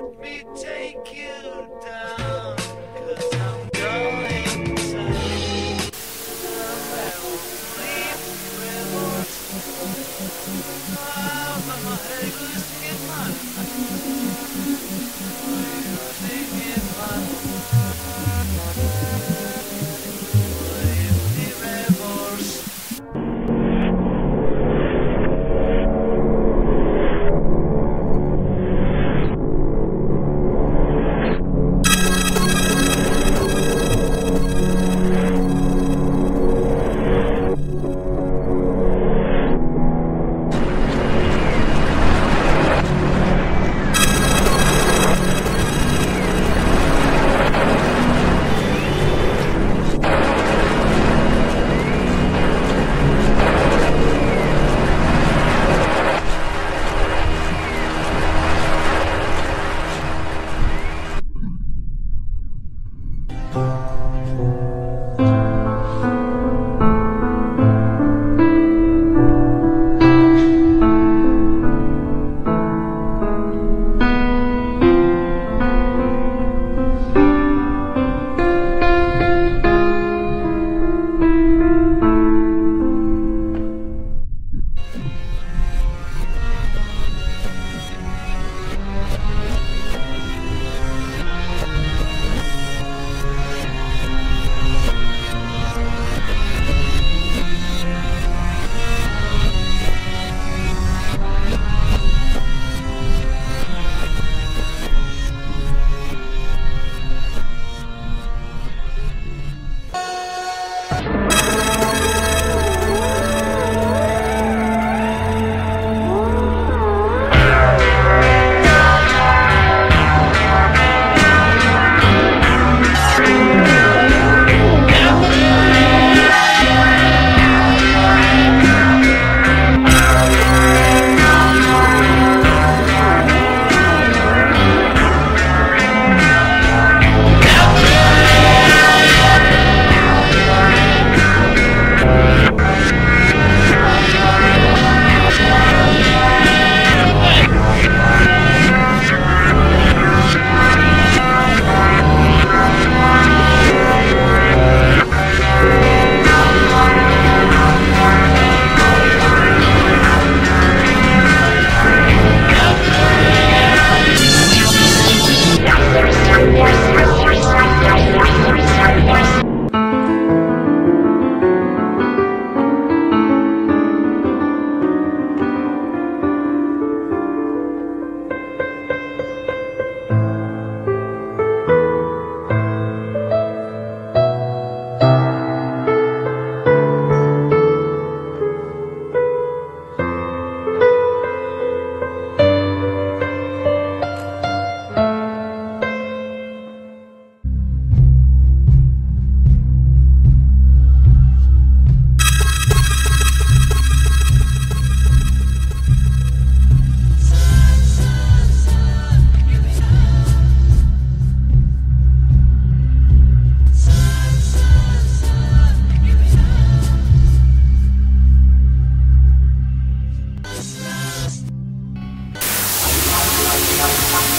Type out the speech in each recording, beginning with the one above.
let me take you down, 'cause I'm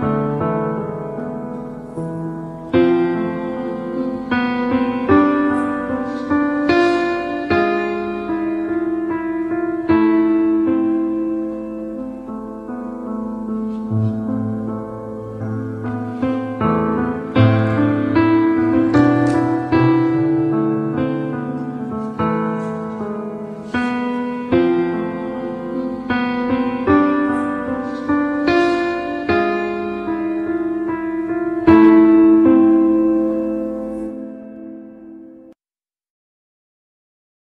going to